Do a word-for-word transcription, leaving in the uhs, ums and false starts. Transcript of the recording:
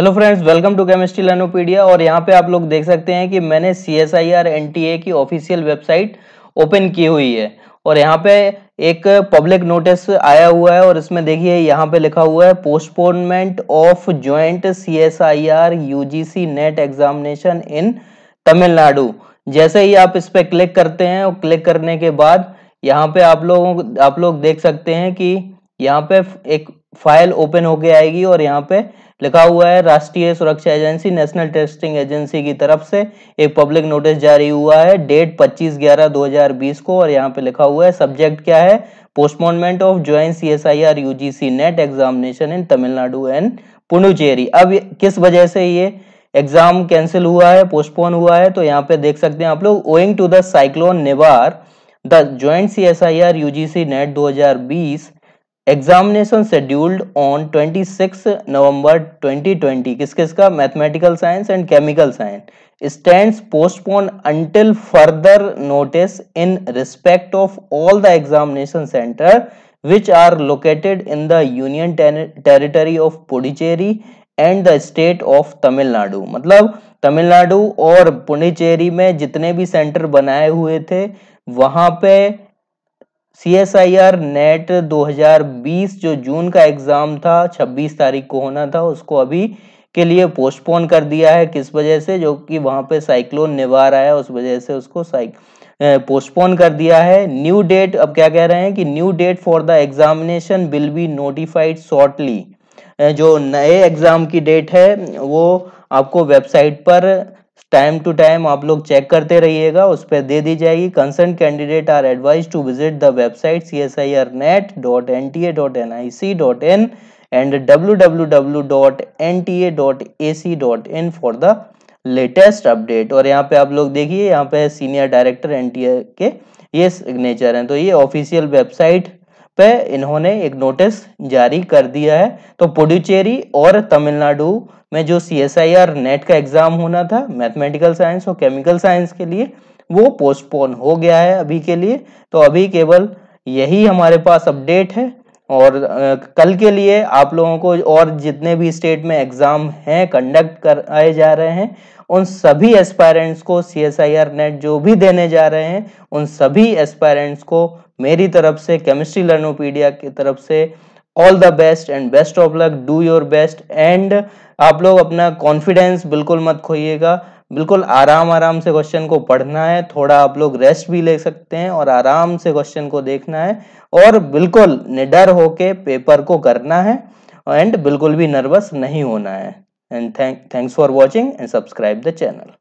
Hello friends, welcome to chemistry Learnopedia. और यहाँ पे आप लोग देख सकते हैं कि मैंने C S I R N T A की ऑफिशियल वेबसाइट ओपन की हुई है और यहाँ पे एक पब्लिक नोटिस आया हुआ है और इसमें देखिए यहाँ पे लिखा हुआ है postponement of joint C S I R U G C NET examination in Tamil Nadu. जैसे ही आप इस पर क्लिक करते हैं और क्लिक करने के बाद यहाँ पे आप लोग आप लोग देख सकते हैं कि यहाँ पे एक फाइल ओपन होके आएगी और यहाँ पे लिखा हुआ है राष्ट्रीय सुरक्षा एजेंसी नेशनल टेस्टिंग एजेंसी की तरफ से एक पब्लिक नोटिस जारी हुआ है डेट पच्चीस ग्यारह दो हज़ार बीस को। और यहाँ पे लिखा हुआ है सब्जेक्ट क्या है, postponement of joint C S I R U G C NET examination in Tamil Nadu and Puducherry. अब किस वजह से ये एग्जाम कैंसिल हुआ है, पोस्टपोन हुआ है, तो यहाँ पे देख सकते हैं आप लोग, owing to the cyclone Nivar the joint C S I R U G C NET दो हजार बीस एग्जामिनेशन शेड्यूल्ड ऑन छब्बीस नवंबर ट्वेंटी ट्वेंटी किस किस का, mathematical science and chemical science, stands postpone until further notice in respect of all the examination centre which are located in the union territory of Puducherry and the state of Tamil Nadu. मतलब तमिलनाडु और पुडुचेरी में जितने भी centre बनाए हुए थे वहां पे C S I R NET दो हज़ार बीस जो जून का एग्जाम था, छब्बीस तारीख को होना था, उसको अभी के लिए पोस्टपोन कर दिया है। किस वजह से, जो कि वहां पे साइक्लोन निवार आया उस वजह से उसको पोस्टपोन कर दिया है। न्यू डेट, अब क्या कह रहे हैं कि new date for the examination will be notified shortly. जो नए एग्जाम की डेट है वो आपको वेबसाइट पर टाइम टू टाइम आप लोग चेक करते रहिएगा, उस पर दे दी जाएगी। Concern candidate are advise to visit the website C S I R NET dot N T A dot N I C dot in and W W W dot N T A dot A C dot in for the latest update. और यहाँ पे आप लोग देखिए, यहाँ पे senior director N T A के ये सिग्नेचर हैं। तो ये ऑफिशियल वेबसाइट पे इन्होंने एक नोटिस जारी कर दिया है। तो पुडुचेरी और तमिलनाडु में जो C S I R NET का एग्जाम होना था मैथमेटिकल साइंस और केमिकल साइंस के लिए, वो पोस्टपोन हो गया है अभी के लिए। तो अभी केवल यही हमारे पास अपडेट है। और कल के लिए आप लोगों को और जितने भी स्टेट में एग्जाम हैं कंडक्ट कराए जा रहे हैं, उन सभी एस्पायरेंट्स को C S I R NET जो भी देने जा रहे हैं, उन सभी एस्पायरेंट्स को मेरी तरफ से, केमिस्ट्री लर्नोपीडिया की तरफ से all the best and best of luck. Do your best and आप लोग अपना कॉन्फिडेंस बिल्कुल मत खोइएगा। बिल्कुल आराम आराम से क्वेश्चन को पढ़ना है, थोड़ा आप लोग रेस्ट भी ले सकते हैं और आराम से क्वेश्चन को देखना है और बिल्कुल निडर होके पेपर को करना है एंड बिल्कुल भी नर्वस नहीं होना है। And thank thanks for watching and subscribe the channel.